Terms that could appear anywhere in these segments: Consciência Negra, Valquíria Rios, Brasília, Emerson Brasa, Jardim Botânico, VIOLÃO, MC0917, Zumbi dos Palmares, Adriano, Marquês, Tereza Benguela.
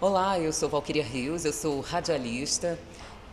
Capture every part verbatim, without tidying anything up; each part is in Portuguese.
Olá, eu sou Valquíria Rios, eu sou radialista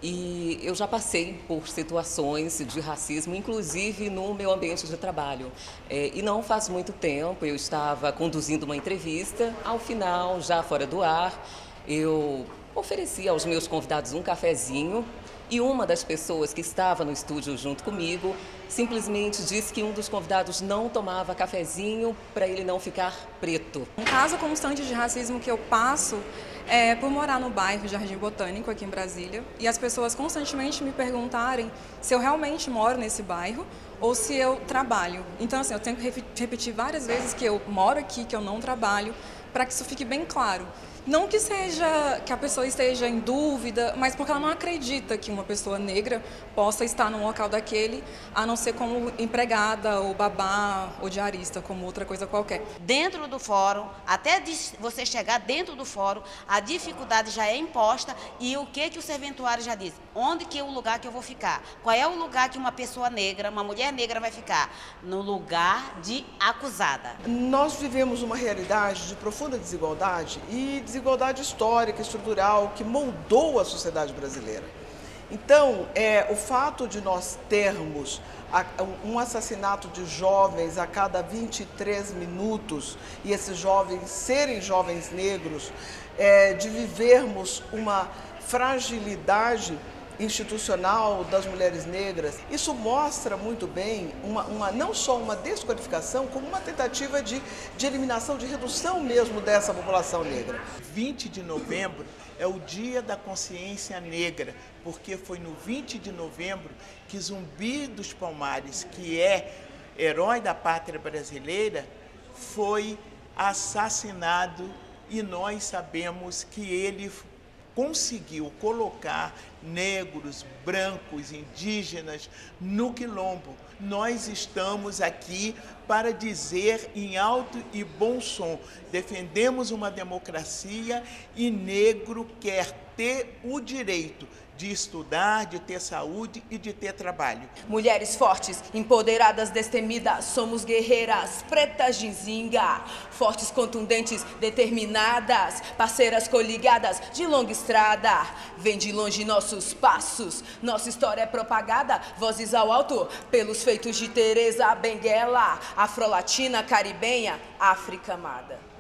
e eu já passei por situações de racismo, inclusive no meu ambiente de trabalho. É, e não faz muito tempo, eu estava conduzindo uma entrevista, ao final, já fora do ar, eu ofereci aos meus convidados um cafezinho e uma das pessoas que estava no estúdio junto comigo simplesmente disse que um dos convidados não tomava cafezinho para ele não ficar preto. Um caso constante de racismo que eu passo é por morar no bairro Jardim Botânico, aqui em Brasília, e as pessoas constantemente me perguntarem se eu realmente moro nesse bairro ou se eu trabalho. Então, assim, eu tenho que repetir várias vezes que eu moro aqui, que eu não trabalho, para que isso fique bem claro. Não que seja que a pessoa esteja em dúvida, mas porque ela não acredita que uma pessoa negra possa estar num local daquele, a não ser como empregada, ou babá, ou diarista, como outra coisa qualquer. Dentro do fórum, até você chegar dentro do fórum, a dificuldade já é imposta e o que, que o serventuário já diz? Onde que é o lugar que eu vou ficar? Qual é o lugar que uma pessoa negra, uma mulher negra vai ficar? No lugar de acusada. Nós vivemos uma realidade de profunda desigualdade e desigualdade desigualdade histórica, estrutural, que moldou a sociedade brasileira. Então, é, o fato de nós termos um assassinato de jovens a cada vinte e três minutos, e esses jovens serem jovens negros, é, de vivermos uma fragilidade institucional das mulheres negras, isso mostra muito bem uma, uma, não só uma desqualificação, como uma tentativa de, de eliminação, de redução mesmo dessa população negra. vinte de novembro é o Dia da Consciência Negra, porque foi no vinte de novembro que Zumbi dos Palmares, que é herói da pátria brasileira, foi assassinado e nós sabemos que ele conseguiu colocar negros, brancos, indígenas no quilombo. Nós estamos aqui para dizer em alto e bom som, defendemos uma democracia e negro quer ter o direito de estudar, de ter saúde e de ter trabalho. Mulheres fortes, empoderadas, destemidas, somos guerreiras, pretas de zinga, fortes, contundentes, determinadas, parceiras coligadas, de longa estrada, vem de longe nossos passos, nossa história é propagada, vozes ao alto, pelos feitos de Tereza Benguela, afrolatina, caribenha, África amada.